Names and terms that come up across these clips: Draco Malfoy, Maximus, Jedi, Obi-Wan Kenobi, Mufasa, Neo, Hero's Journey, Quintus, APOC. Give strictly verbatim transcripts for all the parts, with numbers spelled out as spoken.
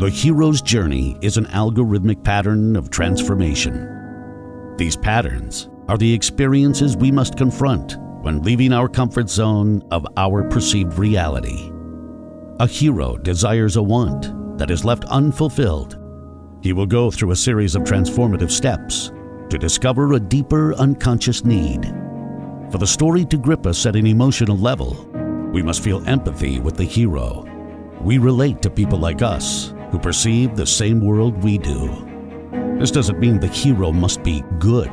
The hero's journey is an algorithmic pattern of transformation. These patterns are the experiences we must confront when leaving our comfort zone of our perceived reality. A hero desires a want that is left unfulfilled. He will go through a series of transformative steps to discover a deeper unconscious need. For the story to grip us at an emotional level, we must feel empathy with the hero. We relate to people like us who perceive the same world we do. This doesn't mean the hero must be good,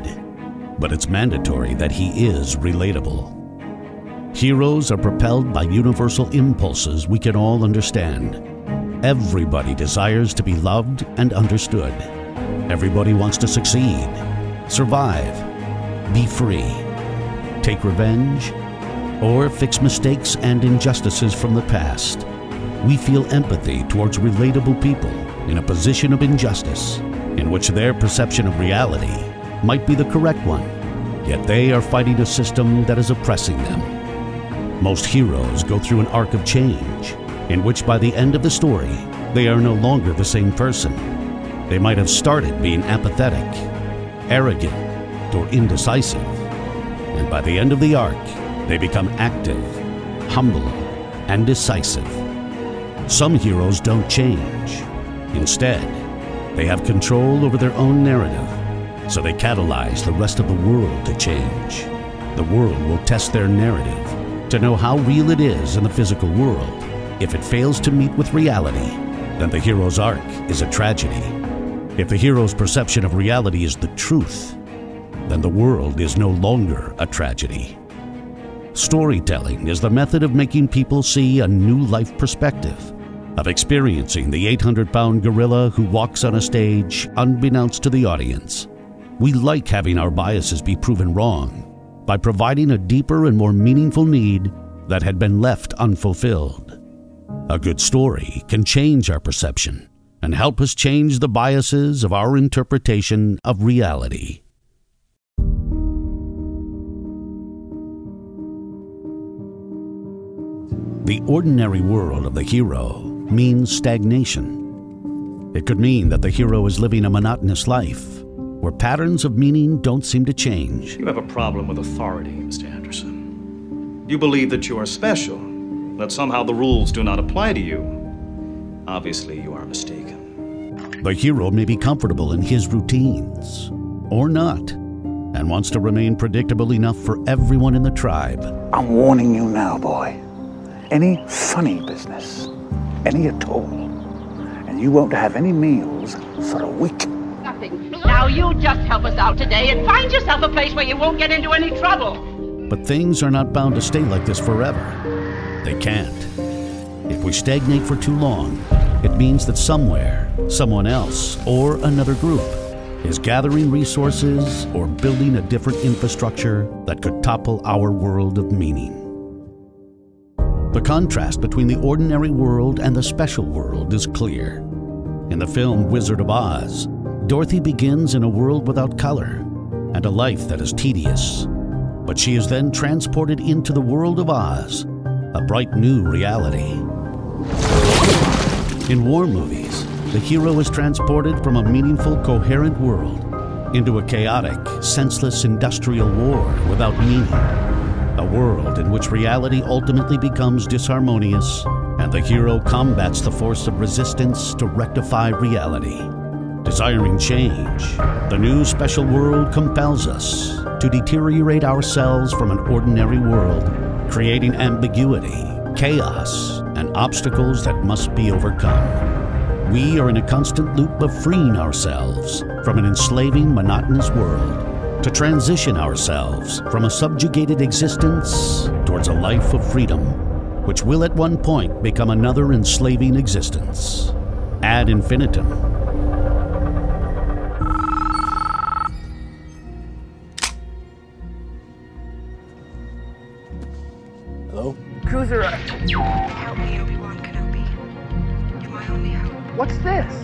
but it's mandatory that he is relatable. Heroes are propelled by universal impulses we can all understand. Everybody desires to be loved and understood. Everybody wants to succeed, survive, be free, take revenge, or fix mistakes and injustices from the past. We feel empathy towards relatable people in a position of injustice, in which their perception of reality might be the correct one, yet they are fighting a system that is oppressing them. Most heroes go through an arc of change, in which by the end of the story, they are no longer the same person. They might have started being apathetic, arrogant, or indecisive, and by the end of the arc, they become active, humble, and decisive. Some heroes don't change. Instead, they have control over their own narrative, so they catalyze the rest of the world to change. The world will test their narrative to know how real it is in the physical world. If it fails to meet with reality, then the hero's arc is a tragedy. If the hero's perception of reality is the truth, then the world is no longer a tragedy. Storytelling is the method of making people see a new life perspective, of experiencing the eight hundred pound gorilla who walks on a stage unbeknownst to the audience. We like having our biases be proven wrong by providing a deeper and more meaningful need that had been left unfulfilled. A good story can change our perception and help us change the biases of our interpretation of reality. The ordinary world of the hero means stagnation. It could mean that the hero is living a monotonous life where patterns of meaning don't seem to change. You have a problem with authority, Mister Anderson. You believe that you are special, that somehow the rules do not apply to you. Obviously, you are mistaken. The hero may be comfortable in his routines, or not, and wants to remain predictable enough for everyone in the tribe. I'm warning you now, boy. Any funny business, any at all, and you won't have any meals for a week. Nothing. Now you just help us out today and find yourself a place where you won't get into any trouble. But things are not bound to stay like this forever. They can't. If we stagnate for too long, it means that somewhere, someone else, or another group is gathering resources or building a different infrastructure that could topple our world of meaning. The contrast between the ordinary world and the special world is clear. In the film Wizard of Oz, Dorothy begins in a world without color and a life that is tedious. But she is then transported into the world of Oz, a bright new reality. In war movies, the hero is transported from a meaningful, coherent world into a chaotic, senseless industrial war without meaning. A world in which reality ultimately becomes disharmonious, and the hero combats the force of resistance to rectify reality. Desiring change, the new special world compels us to deteriorate ourselves from an ordinary world, creating ambiguity, chaos, and obstacles that must be overcome. We are in a constant loop of freeing ourselves from an enslaving, monotonous world, to transition ourselves from a subjugated existence towards a life of freedom, which will at one point become another enslaving existence, ad infinitum. Hello? Cruiser, uh... help me, Obi-Wan Kenobi. You're my only hope. What's this?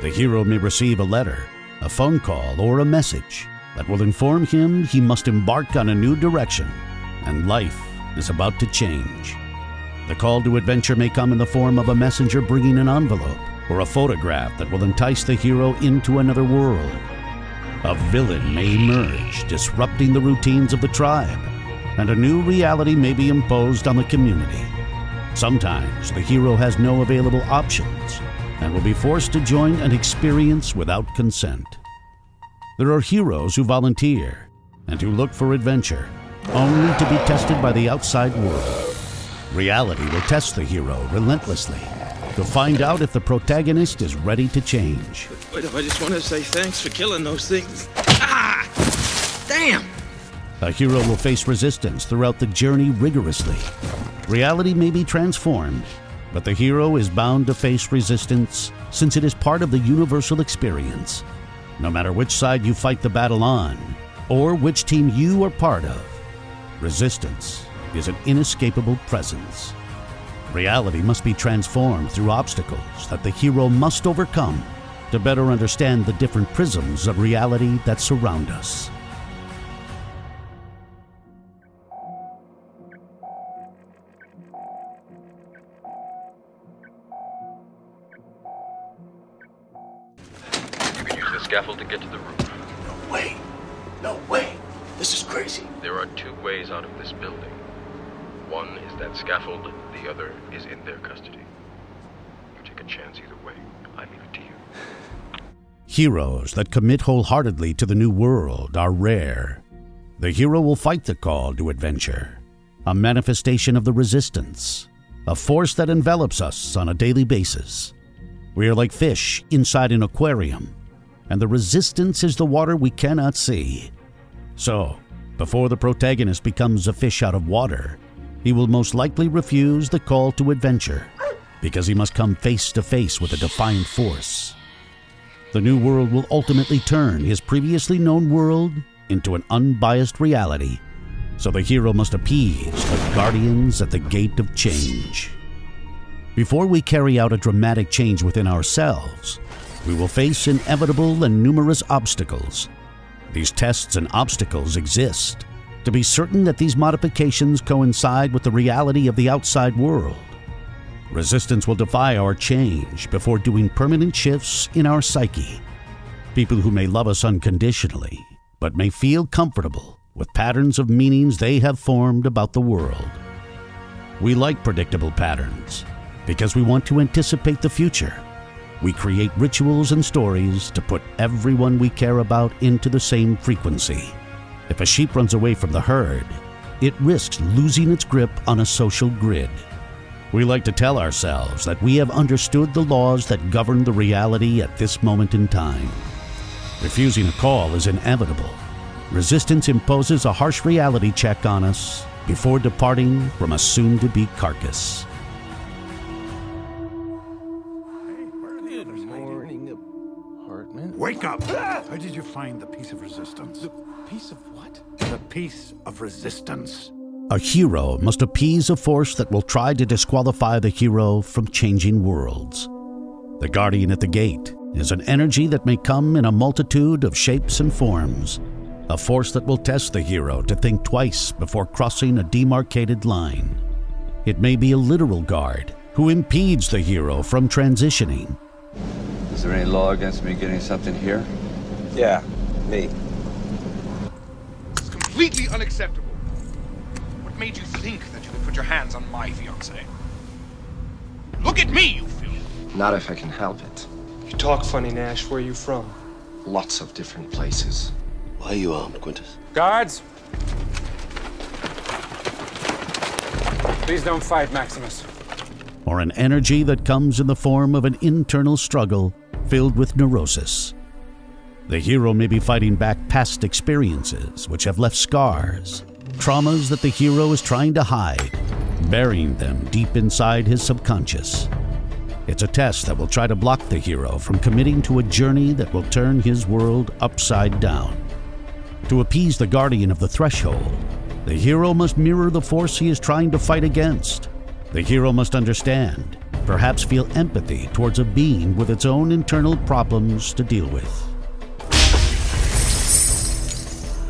The hero may receive a letter, a phone call, or a message that will inform him he must embark on a new direction and life is about to change. The call to adventure may come in the form of a messenger bringing an envelope or a photograph that will entice the hero into another world. A villain may emerge, disrupting the routines of the tribe, and a new reality may be imposed on the community. Sometimes the hero has no available options and will be forced to join an experience without consent. There are heroes who volunteer and who look for adventure, only to be tested by the outside world. Reality will test the hero relentlessly to find out if the protagonist is ready to change. Wait up, I just want to say thanks for killing those things. Ah! Damn! A hero will face resistance throughout the journey rigorously. Reality may be transformed, but the hero is bound to face resistance since it is part of the universal experience. No matter which side you fight the battle on, or which team you are part of, resistance is an inescapable presence. Reality must be transformed through obstacles that the hero must overcome to better understand the different prisms of reality that surround us. You can use the scaffold to get to the roof. No way! No way! This is crazy! There are two ways out of this building. One is that scaffold, the other is in their custody. You take a chance either way, I leave it to you. Heroes that commit wholeheartedly to the new world are rare. The hero will fight the call to adventure, a manifestation of the resistance, a force that envelops us on a daily basis. We are like fish inside an aquarium, and the resistance is the water we cannot see. So, before the protagonist becomes a fish out of water, he will most likely refuse the call to adventure because he must come face to face with a defiant force. The new world will ultimately turn his previously known world into an unbiased reality, so the hero must appease the guardians at the gate of change. Before we carry out a dramatic change within ourselves, we will face inevitable and numerous obstacles. These tests and obstacles exist to be certain that these modifications coincide with the reality of the outside world. Resistance will defy our change before doing permanent shifts in our psyche. People who may love us unconditionally, but may feel comfortable with patterns of meanings they have formed about the world. We like predictable patterns because we want to anticipate the future. We create rituals and stories to put everyone we care about into the same frequency. If a sheep runs away from the herd, it risks losing its grip on a social grid. We like to tell ourselves that we have understood the laws that govern the reality at this moment in time. Refusing a call is inevitable. Resistance imposes a harsh reality check on us before departing from a soon-to-be carcass. Wake up! Where did you find the piece of resistance? The piece of what? The piece of resistance. A hero must appease a force that will try to disqualify the hero from changing worlds. The guardian at the gate is an energy that may come in a multitude of shapes and forms, a force that will test the hero to think twice before crossing a demarcated line. It may be a literal guard who impedes the hero from transitioning. Is there any law against me getting something here? Yeah, me. It's completely unacceptable. What made you think that you could put your hands on my fiancée? Look at me, you fool! Not if I can help it. You talk funny, Nash. Where are you from? Lots of different places. Why are you armed, Quintus? Guards! Please don't fight, Maximus. Or an energy that comes in the form of an internal struggle filled with neurosis. The hero may be fighting back past experiences which have left scars, traumas that the hero is trying to hide, burying them deep inside his subconscious. It's a test that will try to block the hero from committing to a journey that will turn his world upside down. To appease the guardian of the threshold, the hero must mirror the force he is trying to fight against. The hero must understand perhaps feel empathy towards a being with its own internal problems to deal with.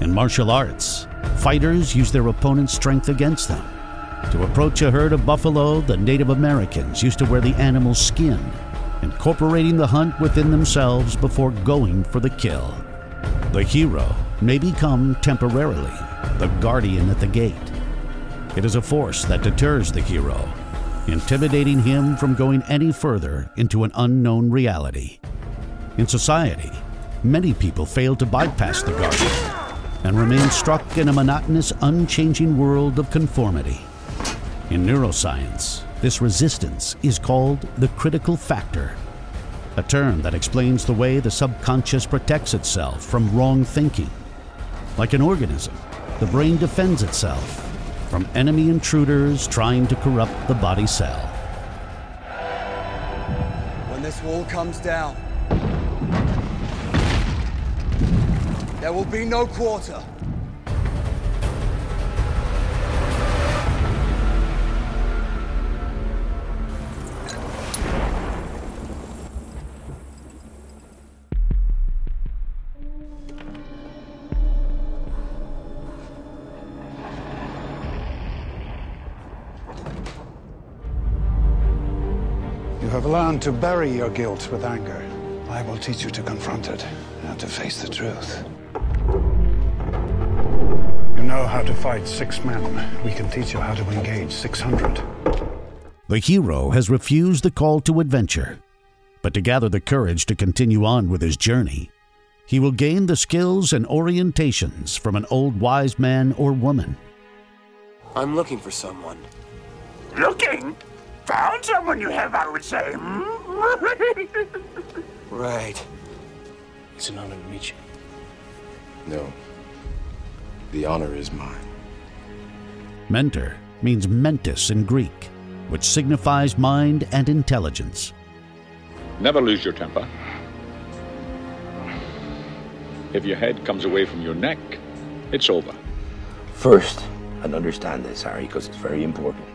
In martial arts, fighters use their opponent's strength against them. To approach a herd of buffalo, the Native Americans used to wear the animal's skin, incorporating the hunt within themselves before going for the kill. The hero may become temporarily the guardian at the gate. It is a force that deters the hero, intimidating him from going any further into an unknown reality. In society, many people fail to bypass the guardian and remain stuck in a monotonous, unchanging world of conformity. In neuroscience, this resistance is called the critical factor, a term that explains the way the subconscious protects itself from wrong thinking. Like an organism, the brain defends itself from enemy intruders trying to corrupt the body cell. When this wall comes down, there will be no quarter. You have learned to bury your guilt with anger. I will teach you to confront it and to face the truth. You know how to fight six men. We can teach you how to engage six hundred. The hero has refused the call to adventure, but to gather the courage to continue on with his journey, he will gain the skills and orientations from an old wise man or woman. I'm looking for someone. Looking? Found someone you have, I would say. Right. It's an honor to meet you. No. The honor is mine. Mentor means mentis in Greek, which signifies mind and intelligence. Never lose your temper. If your head comes away from your neck, it's over. First, and understand this, Harry, because it's very important.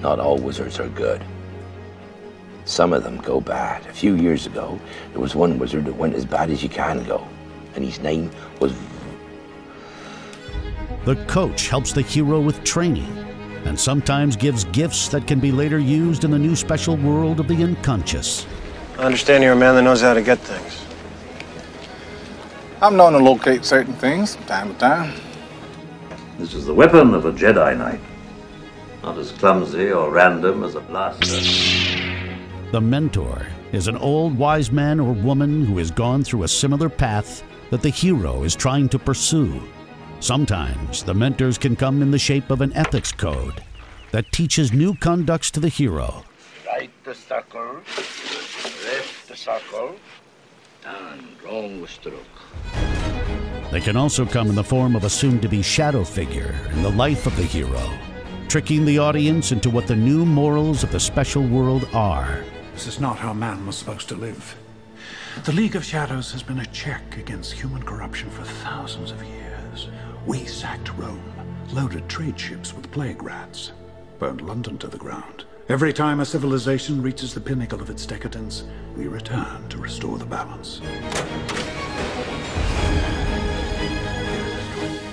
Not all wizards are good. Some of them go bad. A few years ago, there was one wizard that went as bad as you can go, and his name was... The coach helps the hero with training, and sometimes gives gifts that can be later used in the new special world of the unconscious. I understand you're a man that knows how to get things. I'm known to locate certain things, from time to time. This is the weapon of a Jedi Knight. Not as clumsy or random as a blaster. The mentor is an old wise man or woman who has gone through a similar path that the hero is trying to pursue. Sometimes the mentors can come in the shape of an ethics code that teaches new conducts to the hero. Right the circle, left the circle, and wrong stroke. They can also come in the form of a soon-to-be shadow figure in the life of the hero, tricking the audience into what the new morals of the special world are. This is not how man was supposed to live. The League of Shadows has been a check against human corruption for thousands of years. We sacked Rome, loaded trade ships with plague rats, burned London to the ground. Every time a civilization reaches the pinnacle of its decadence, we return to restore the balance.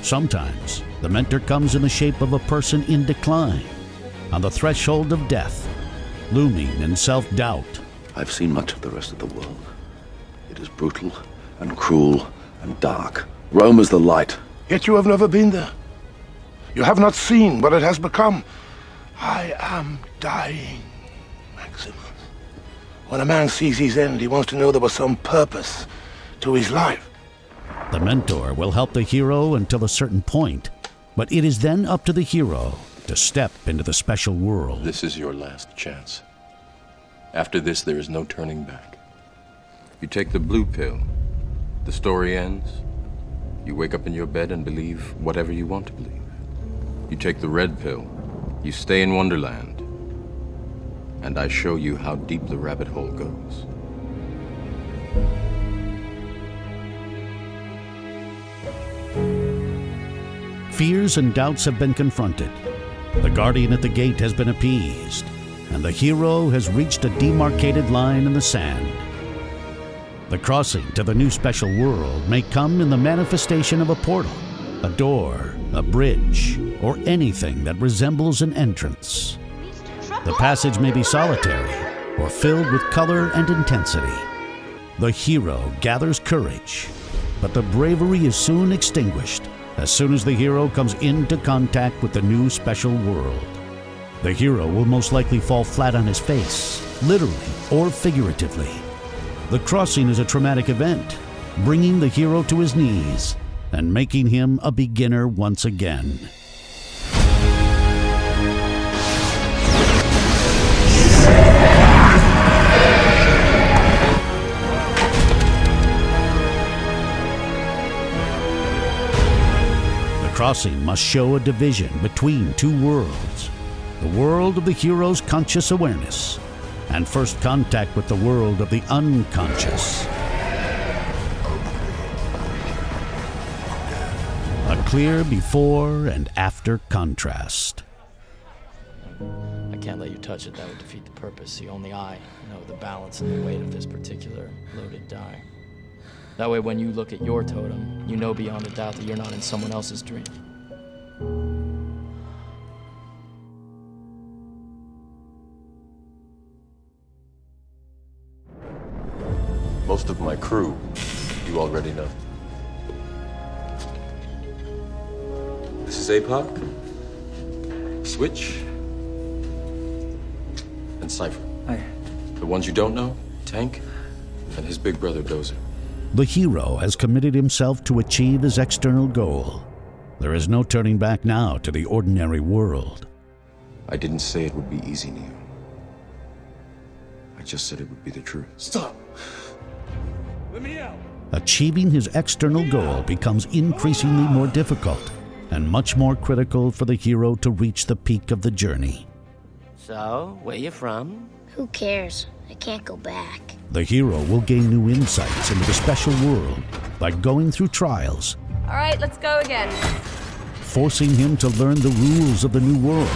Sometimes, the mentor comes in the shape of a person in decline, on the threshold of death, looming in self-doubt. I've seen much of the rest of the world. It is brutal and cruel and dark. Rome is the light. Yet you have never been there. You have not seen what it has become. I am dying, Maximus. When a man sees his end, he wants to know there was some purpose to his life. The mentor will help the hero until a certain point, but it is then up to the hero to step into the special world. This is your last chance. After this, there is no turning back. You take the blue pill, the story ends. You wake up in your bed and believe whatever you want to believe. You take the red pill, you stay in Wonderland, and I show you how deep the rabbit hole goes. Fears and doubts have been confronted. The guardian at the gate has been appeased, and the hero has reached a demarcated line in the sand. The crossing to the new special world may come in the manifestation of a portal, a door, a bridge, or anything that resembles an entrance. The passage may be solitary or filled with color and intensity. The hero gathers courage, but the bravery is soon extinguished as soon as the hero comes into contact with the new special world. The hero will most likely fall flat on his face, literally or figuratively. The crossing is a traumatic event, bringing the hero to his knees and making him a beginner once again. The crossing must show a division between two worlds: the world of the hero's conscious awareness and first contact with the world of the unconscious. A clear before and after contrast. I can't let you touch it. That would defeat the purpose. See, only I know the balance and the weight of this particular loaded die. That way, when you look at your totem, you know beyond a doubt that you're not in someone else's dream. Most of my crew, you already know. This is APOC, Switch, and Cypher. Hi. The ones you don't know, Tank, and his big brother, Dozer. The hero has committed himself to achieve his external goal. There is no turning back now to the ordinary world. I didn't say it would be easy, Neo. I just said it would be the truth. Stop! Achieving his external goal becomes increasingly more difficult and much more critical for the hero to reach the peak of the journey. So, where you from? Who cares? I can't go back. The hero will gain new insights into the special world by going through trials. All right, let's go again. Forcing him to learn the rules of the new world.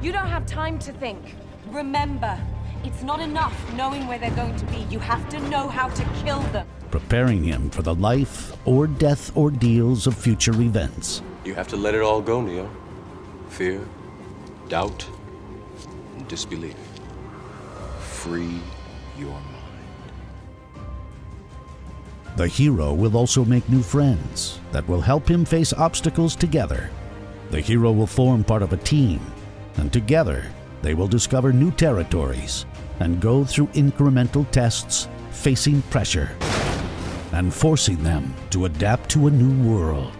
You don't have time to think. Remember. It's not enough knowing where they're going to be. You have to know how to kill them. Preparing him for the life or death ordeals of future events. You have to let it all go, Neo. Fear, doubt, and disbelief. Free your mind. The hero will also make new friends that will help him face obstacles together. The hero will form part of a team, and together, they will discover new territories and go through incremental tests, facing pressure and forcing them to adapt to a new world.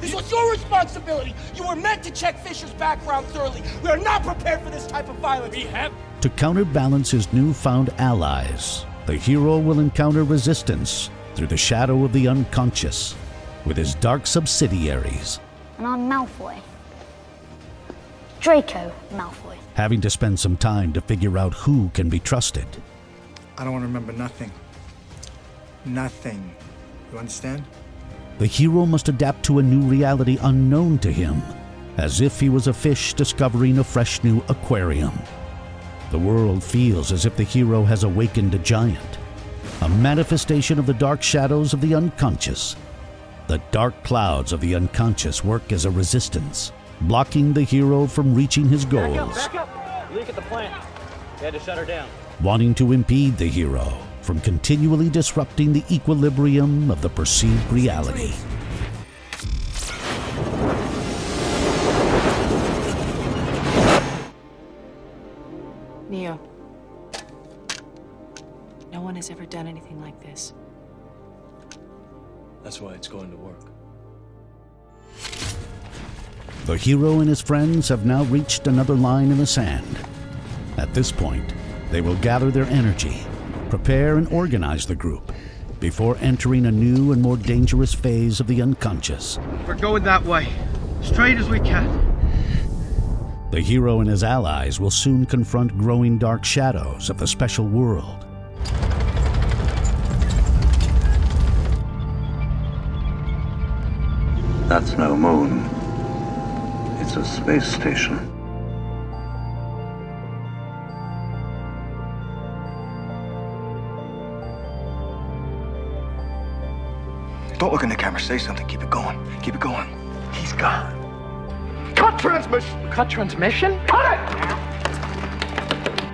This was your responsibility. You were meant to check Fisher's background thoroughly. We are not prepared for this type of violence. We have to counterbalance his newfound allies. The hero will encounter resistance through the shadow of the unconscious with his dark subsidiaries. And I'm Malfoy. Draco Malfoy. Having to spend some time to figure out who can be trusted. I don't want to remember nothing. Nothing. You understand? The hero must adapt to a new reality unknown to him, as if he was a fish discovering a fresh new aquarium. The world feels as if the hero has awakened a giant, a manifestation of the dark shadows of the unconscious. The dark clouds of the unconscious work as a resistance, blocking the hero from reaching his goals. Back up, back up. Leak at the plant. They had to shut her down. Wanting to impede the hero from continually disrupting the equilibrium of the perceived reality. Neo, no one has ever done anything like this. That's why it's going to work. The hero and his friends have now reached another line in the sand. At this point, they will gather their energy, prepare and organize the group before entering a new and more dangerous phase of the unconscious. We're going that way, straight as we can. The hero and his allies will soon confront growing dark shadows of the special world. That's no moon. It's a space station. Don't look in the camera. Say something. Keep it going. Keep it going. He's gone. Cut transmission! Cut transmission? Cut it!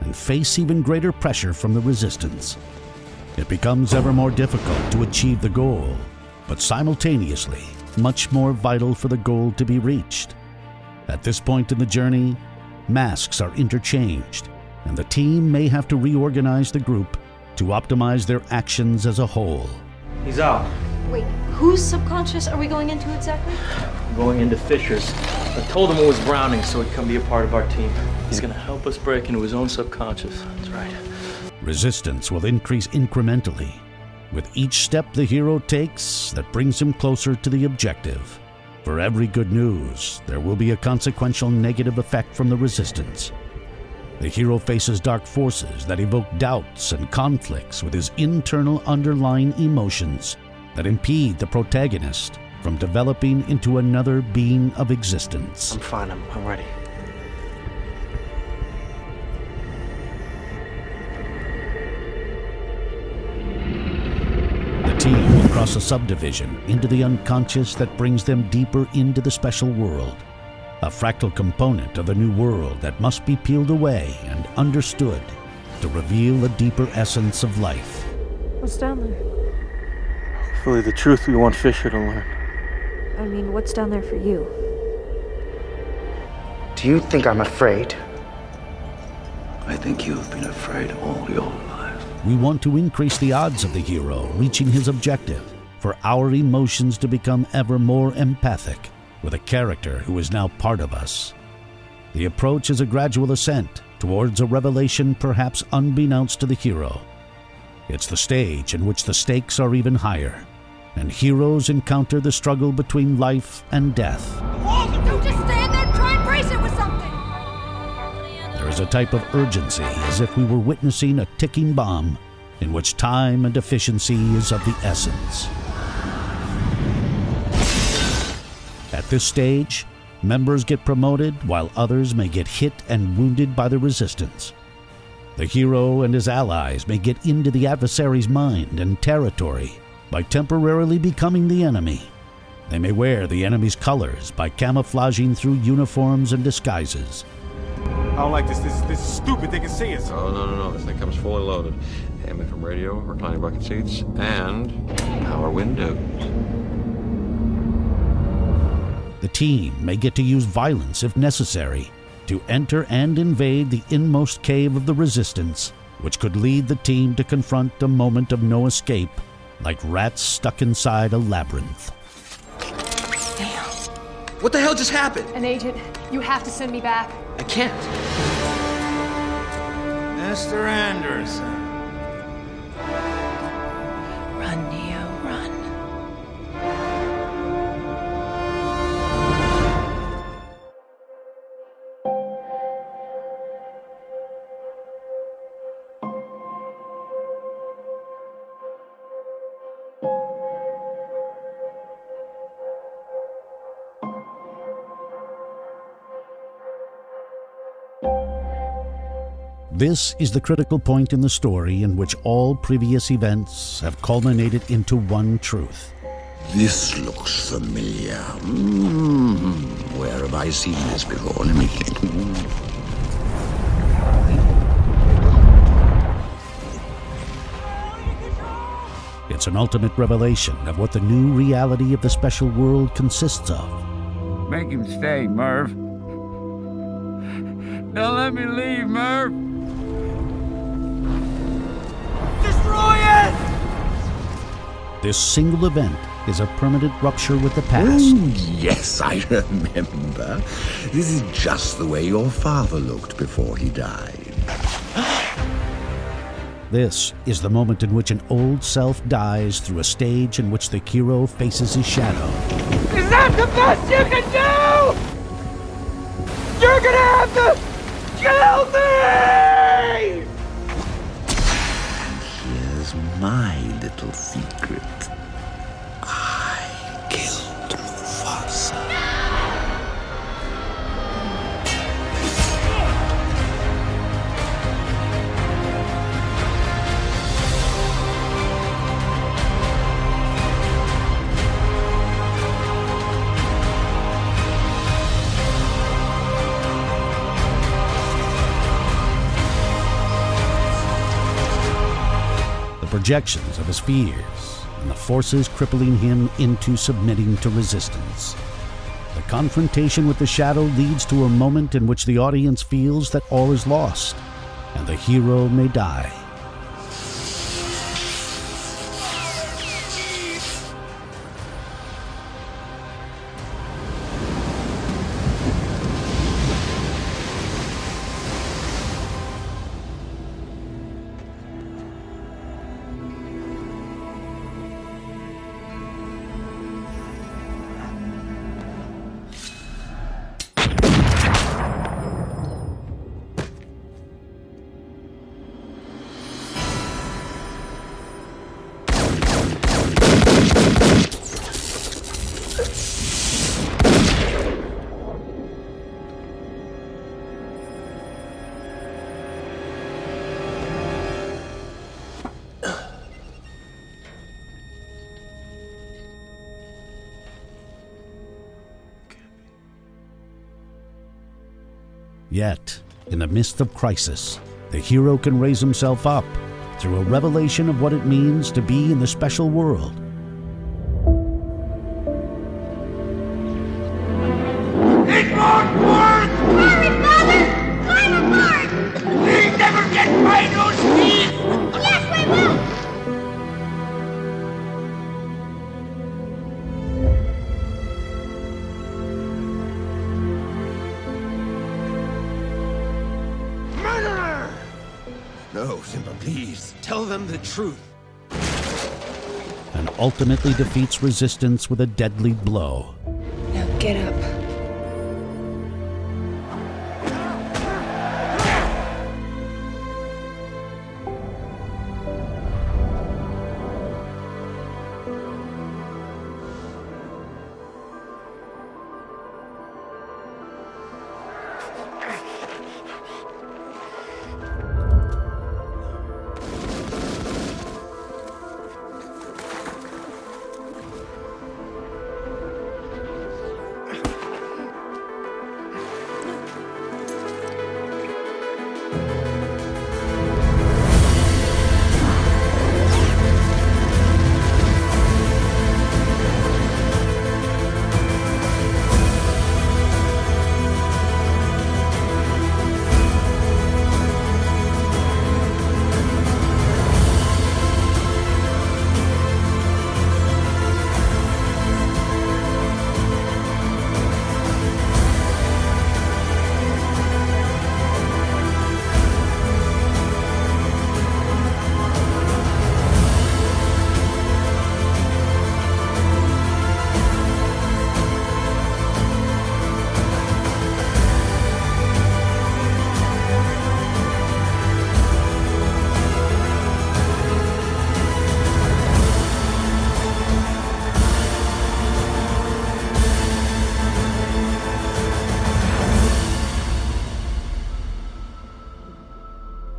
And face even greater pressure from the resistance. It becomes ever more difficult to achieve the goal, but simultaneously much more vital for the goal to be reached. At this point in the journey, masks are interchanged, and the team may have to reorganize the group to optimize their actions as a whole. He's out. Wait, whose subconscious are we going into exactly? We're going into Fisher's. I told him it was Browning so he can be a part of our team. He's gonna help us break into his own subconscious. That's right. Resistance will increase incrementally. With each step the hero takes that brings him closer to the objective. For every good news, there will be a consequential negative effect from the resistance. The hero faces dark forces that evoke doubts and conflicts with his internal underlying emotions that impede the protagonist from developing into another being of existence. I'm fine, I'm, I'm ready. The team will cross a subdivision into the unconscious that brings them deeper into the special world. A fractal component of the new world that must be peeled away and understood to reveal a deeper essence of life. What's down there? Hopefully the truth we want Fisher to learn. I mean, what's down there for you? Do you think I'm afraid? I think you've been afraid all your life. We want to increase the odds of the hero reaching his objective, for our emotions to become ever more empathic with a character who is now part of us. The approach is a gradual ascent towards a revelation perhaps unbeknownst to the hero. It's the stage in which the stakes are even higher, and heroes encounter the struggle between life and death. Don't just stand there, try and brace it with something! There is a type of urgency as if we were witnessing a ticking bomb in which time and efficiency is of the essence. At this stage, members get promoted while others may get hit and wounded by the resistance. The hero and his allies may get into the adversary's mind and territory by temporarily becoming the enemy. They may wear the enemy's colors by camouflaging through uniforms and disguises. I don't like this. This, this is stupid. They can see us. Oh, no, no, no. This thing comes fully loaded. A M F M radio, reclining bucket seats, and power window. The team may get to use violence if necessary to enter and invade the inmost cave of the resistance, which could lead the team to confront a moment of no escape, like rats stuck inside a labyrinth. Damn. What the hell just happened? An agent, you have to send me back. I can't. Mister Anderson. Run, Neo, run. This is the critical point in the story in which all previous events have culminated into one truth. This looks familiar. Mm-hmm. Where have I seen this before? Let me think. It's an ultimate revelation of what the new reality of the special world consists of. Make him stay, Merv. Don't let me leave, Merv. This single event is a permanent rupture with the past. Ooh, yes, I remember. This is just the way your father looked before he died. This is the moment in which an old self dies through a stage in which the hero faces his shadow. Is that the best you can do? You're gonna have to kill me! Here's my little secret. I killed Mufasa. No! projections of his fears and the forces crippling him into submitting to resistance. The confrontation with the shadow leads to a moment in which the audience feels that all is lost and the hero may die. Yet, in the midst of crisis, the hero can raise himself up through a revelation of what it means to be in the special world. It won't work! Hurry, Father! Climb aboard! We'll never get by those thieves! Yes, we will! No, Simba, please, tell them the truth. And ultimately defeats resistance with a deadly blow. Now get up.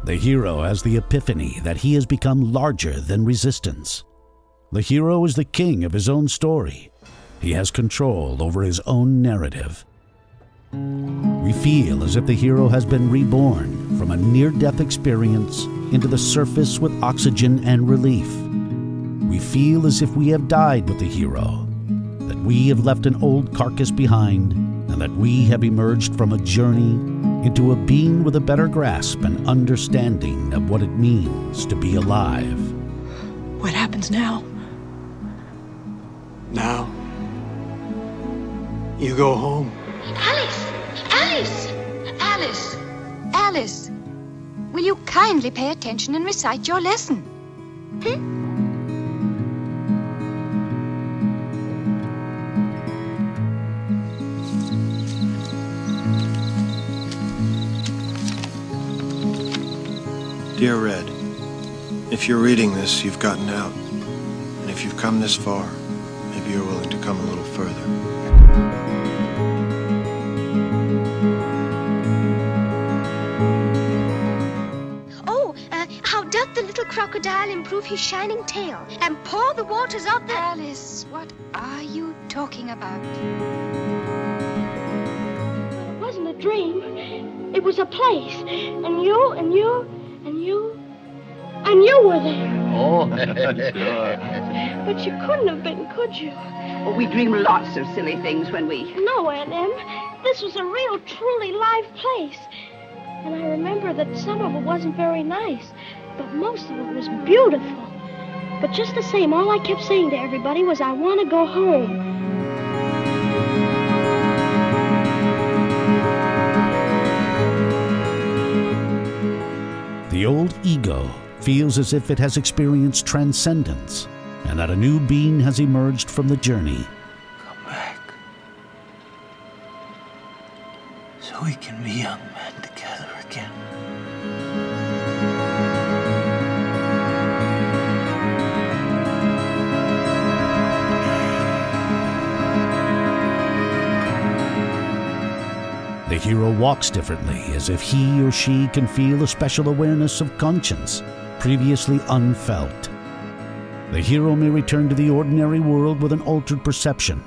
The hero has the epiphany that he has become larger than resistance. The hero is the king of his own story. He has control over his own narrative. We feel as if the hero has been reborn from a near-death experience into the surface with oxygen and relief. We feel as if we have died with the hero, that we have left an old carcass behind, and that we have emerged from a journey into a being with a better grasp and understanding of what it means to be alive. What happens now? Now, you go home. Alice! Alice! Alice! Alice! Will you kindly pay attention and recite your lesson? Hmm? Dear Red, if you're reading this, you've gotten out. And if you've come this far, maybe you're willing to come a little further. Oh, uh, how doth the little crocodile improve his shining tail and pour the waters of the... Alice, what are you talking about? Well, it wasn't a dream. It was a place. And you, and you... And you were there. Oh, sure. But you couldn't have been, could you? Oh, we dream lots of silly things when we... No, Aunt Em. This was a real, truly live place. And I remember that some of it wasn't very nice, but most of it was beautiful. But just the same, all I kept saying to everybody was, I want to go home. The old ego feels as if it has experienced transcendence and that a new being has emerged from the journey. Come back. So we can be young men together again. The hero walks differently, as if he or she can feel a special awareness of conscience, previously unfelt. The hero may return to the ordinary world with an altered perception,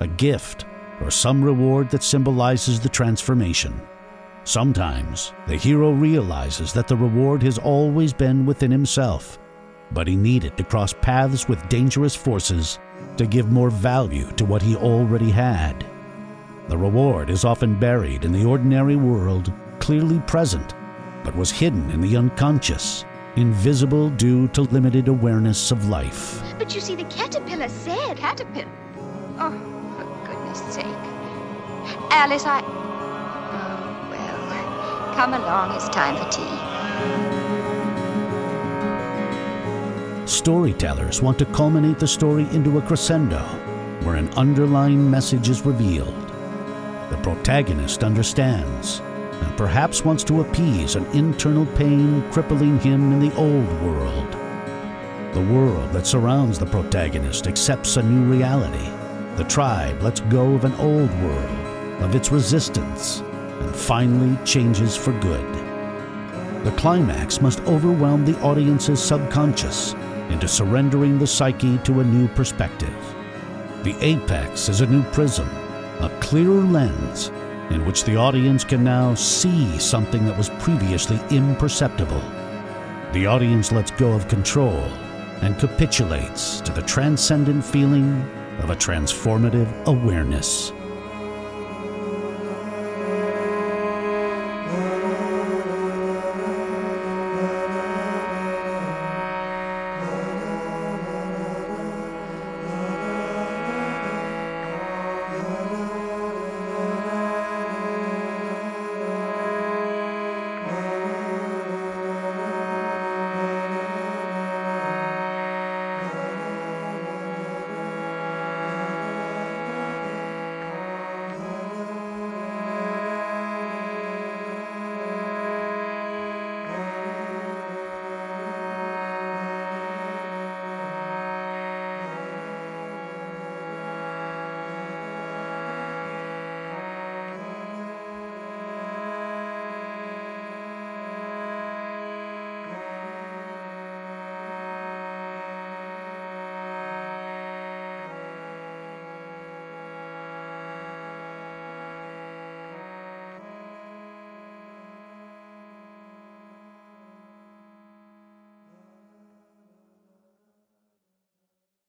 a gift, or some reward that symbolizes the transformation. Sometimes, the hero realizes that the reward has always been within himself, but he needed to cross paths with dangerous forces to give more value to what he already had. The reward is often buried in the ordinary world, clearly present, but was hidden in the unconscious, invisible due to limited awareness of life. But you see, the caterpillar said, caterpillar. Oh, for goodness sake. Alice, I... Oh, well, come along, it's time for tea. Storytellers want to culminate the story into a crescendo, where an underlying message is revealed. The protagonist understands, and perhaps wants to appease an internal pain crippling him in the old world. The world that surrounds the protagonist accepts a new reality. The tribe lets go of an old world, of its resistance, and finally changes for good. The climax must overwhelm the audience's subconscious into surrendering the psyche to a new perspective. The apex is a new prism, a clearer lens in which the audience can now see something that was previously imperceptible. The audience lets go of control and capitulates to the transcendent feeling of a transformative awareness.